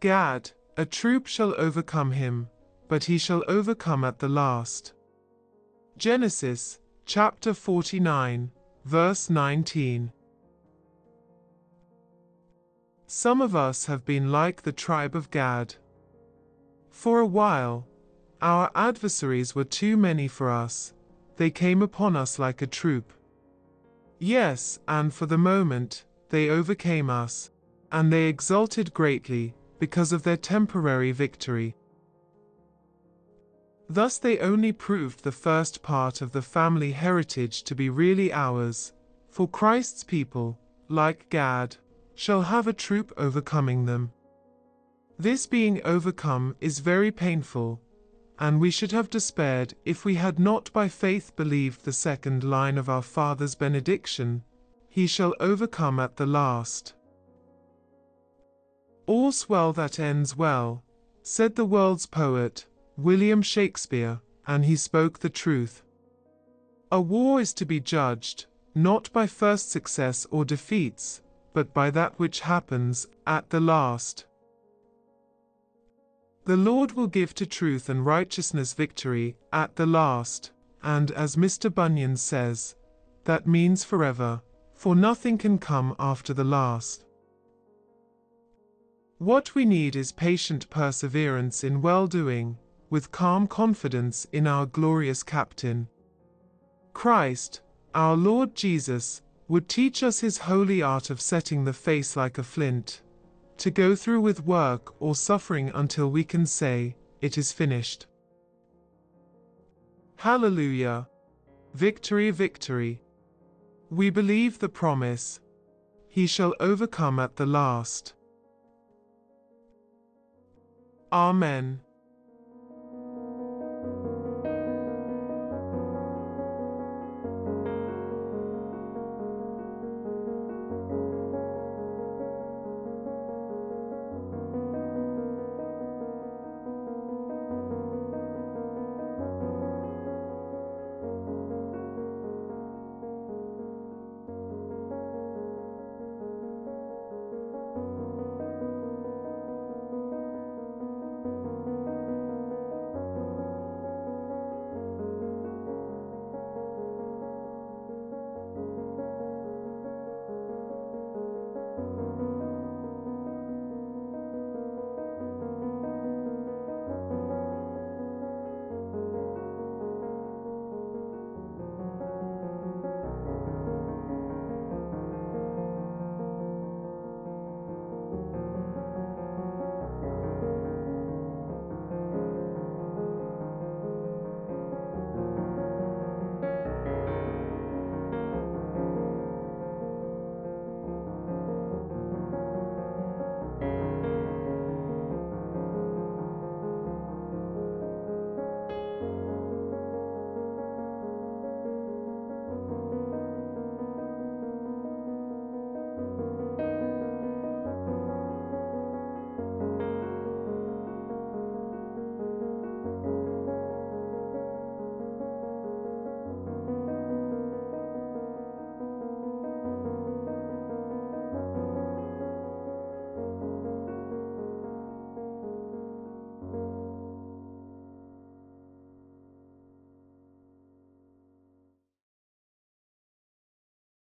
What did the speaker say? Gad, a troop shall overcome him, but he shall overcome at the last. Genesis, chapter 49, verse 19. Some of us have been like the tribe of Gad. For a while, our adversaries were too many for us. They came upon us like a troop. Yes, and for the moment, they overcame us, and they exulted greatly because of their temporary victory. Thus they only proved the first part of the family heritage to be really ours, for Christ's people, like Gad, shall have a troop overcoming them. This being overcome is very painful, and we should have despaired if we had not by faith believed the second line of our Father's benediction, "He shall overcome at the last." All's well that ends well, said the world's poet, William Shakespeare, and he spoke the truth. A war is to be judged, not by first success or defeats, but by that which happens at the last. The Lord will give to truth and righteousness victory at the last, and as Mr. Bunyan says, that means forever, for nothing can come after the last. What we need is patient perseverance in well-doing, with calm confidence in our glorious Captain. Christ, our Lord Jesus, would teach us his holy art of setting the face like a flint, to go through with work or suffering until we can say, "It is finished." Hallelujah! Victory, victory! We believe the promise, "He shall overcome at the last." Amen.